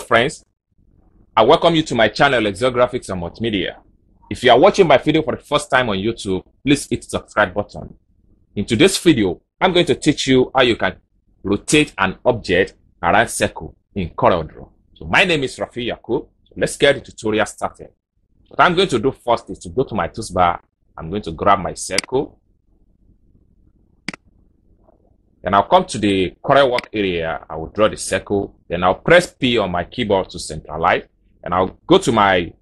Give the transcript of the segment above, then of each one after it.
Friends, I welcome you to my channel, Excel Graphics and Multimedia. If you are watching my video for the first time on YouTube, please hit the subscribe button. In today's video, I'm going to teach you how you can rotate an object around circle in CorelDRAW. So my name is Rafi Yaqub. So let's get the tutorial started. What I'm going to do first is to go to my tools bar. I'm going to grab my circle. Then I'll come to the Corel work area. I will draw the circle. Then I'll press P on my keyboard to centralize. And I'll go to my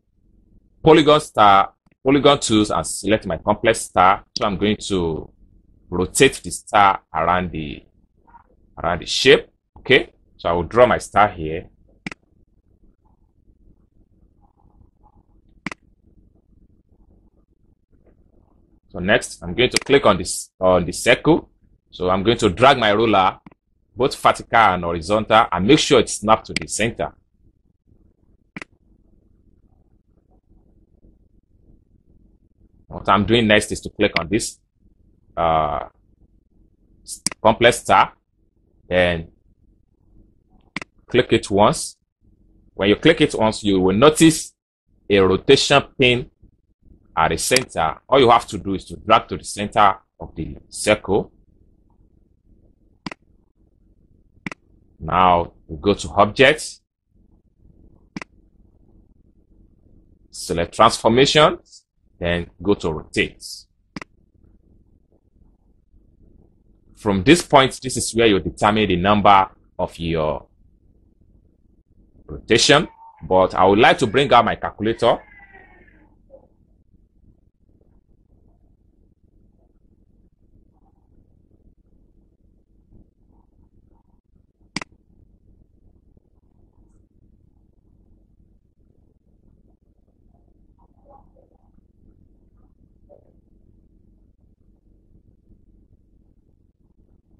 polygon tools and select my complex star. So I'm going to rotate the star around the shape. Okay. So I will draw my star here. So next, I'm going to click on this on the circle. So I'm going to drag my ruler, both vertical and horizontal, and make sure it's snapped to the center. What I'm doing next is to click on this complex star and click it once. When you click it once, you will notice a rotation pin at the center. All you have to do is to drag to the center of the circle. Now we go to Object, select Transformations, then go to Rotate. From this point, this is where you determine the number of your rotation. But I would like to bring out my calculator.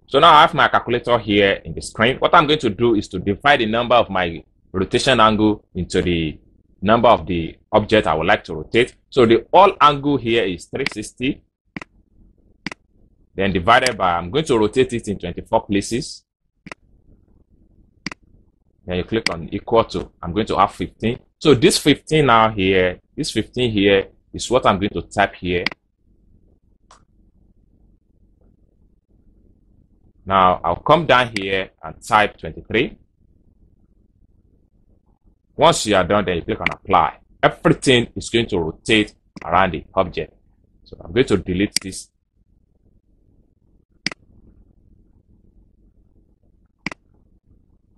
So now I have my calculator here in the screen. What I'm going to do is to divide the number of my rotation angle into the number of the object I would like to rotate. So the all angle here is 360. Then divided by, I'm going to rotate it in 24 places. Then you click on equal to, I'm going to have 15. So this 15 now here, this 15 here is what I'm going to type here. Now, I'll come down here and type 23. Once you are done, then you click on Apply. Everything is going to rotate around the object. So I'm going to delete this.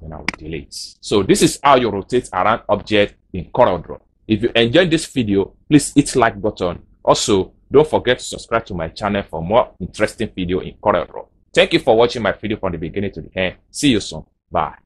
And I will delete. So this is how you rotate around object in CorelDRAW. If you enjoyed this video, please hit the like button. Also, don't forget to subscribe to my channel for more interesting videos in CorelDRAw. Thank you for watching my video from the beginning to the end. See you soon. Bye.